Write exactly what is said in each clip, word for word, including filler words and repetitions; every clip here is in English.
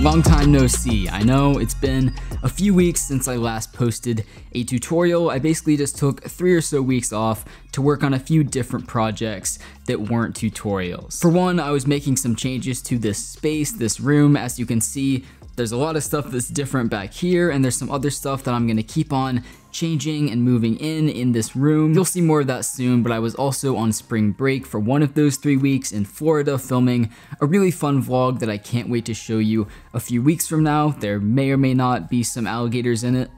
Long time no see. I know it's been a few weeks since I last posted a tutorial. I basically just took three or so weeks off to work on a few different projects that weren't tutorials. For one, I was making some changes to this space, this room. As you can see, there's a lot of stuff that's different back here, and there's some other stuff that I'm gonna keep on changing and moving in in this room. You'll see more of that soon, but I was also on spring break for one of those three weeks in Florida filming a really fun vlog that I can't wait to show you a few weeks from now. There may or may not be some alligators in it.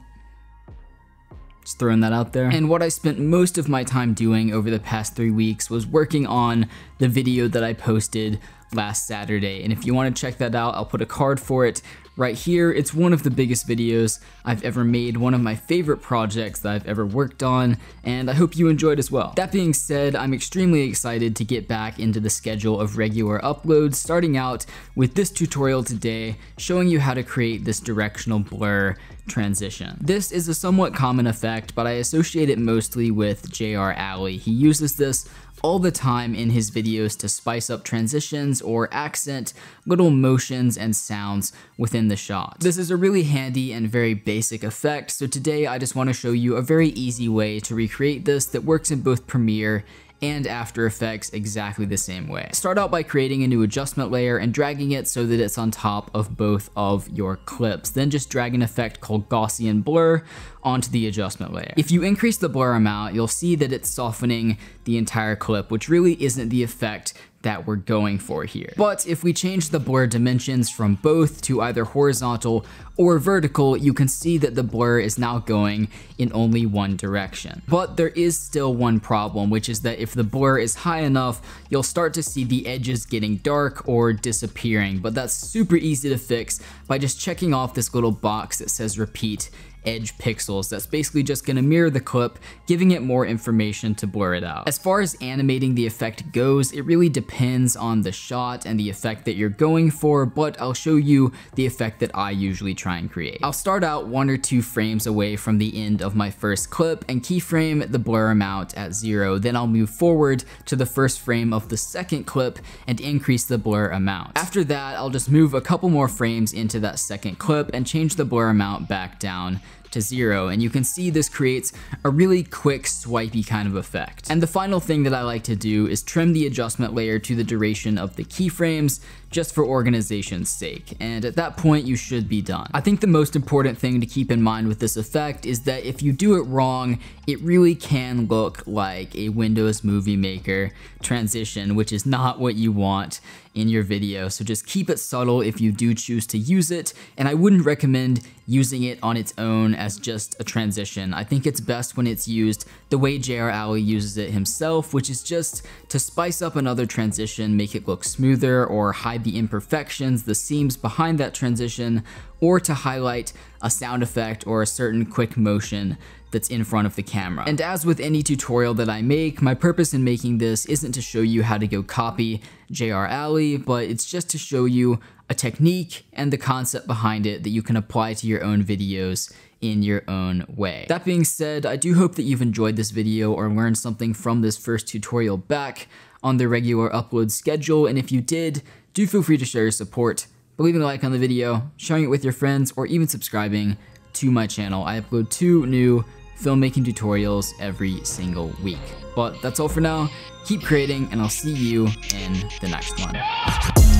Just throwing that out there. And what I spent most of my time doing over the past three weeks was working on the video that I posted last Saturday. And if you want to check that out, I'll put a card for it right here. It's one of the biggest videos I've ever made, one of my favorite projects that I've ever worked on, and I hope you enjoyed as well. That being said, I'm extremely excited to get back into the schedule of regular uploads, starting out with this tutorial today, showing you how to create this directional blur transition. This is a somewhat common effect, but I associate it mostly with J R Alli. He uses this all the time in his videos to spice up transitions or accent little motions and sounds within the shot. This is a really handy and very basic effect, so today I just want to show you a very easy way to recreate this that works in both Premiere and After Effects exactly the same way. Start out by creating a new adjustment layer and dragging it so that it's on top of both of your clips. Then just drag an effect called Gaussian Blur onto the adjustment layer. If you increase the blur amount, you'll see that it's softening the entire clip, which really isn't the effect that we're going for here. But if we change the blur dimensions from both to either horizontal or vertical, you can see that the blur is now going in only one direction. But there is still one problem, which is that if the blur is high enough, you'll start to see the edges getting dark or disappearing. But that's super easy to fix by just checking off this little box that says repeat edge pixels. That's basically just gonna mirror the clip, giving it more information to blur it out. As far as animating the effect goes, it really depends on the shot and the effect that you're going for, but I'll show you the effect that I usually try and create. I'll start out one or two frames away from the end of my first clip and keyframe the blur amount at zero. Then I'll move forward to the first frame of the second clip and increase the blur amount. After that, I'll just move a couple more frames into that second clip and change the blur amount back down to zero, and you can see this creates a really quick swipey kind of effect. And the final thing that I like to do is trim the adjustment layer to the duration of the keyframes just for organization's sake, and at that point you should be done. I think the most important thing to keep in mind with this effect is that if you do it wrong, it really can look like a Windows Movie Maker transition, which is not what you want in your video. So just keep it subtle if you do choose to use it, and I wouldn't recommend using it on its own as just a transition. I think it's best when it's used the way J R Alli uses it himself, which is just to spice up another transition, make it look smoother, or hide the imperfections, the seams behind that transition, or to highlight a sound effect or a certain quick motion that's in front of the camera. And as with any tutorial that I make, my purpose in making this isn't to show you how to go copy J R Alli, but it's just to show you a technique and the concept behind it that you can apply to your own videos in your own way. That being said, I do hope that you've enjoyed this video or learned something from this first tutorial back on the regular upload schedule, and if you did, do feel free to share your support by leaving a like on the video, sharing it with your friends, or even subscribing to my channel. I upload two new filmmaking tutorials every single week. But that's all for now. Keep creating, and I'll see you in the next one.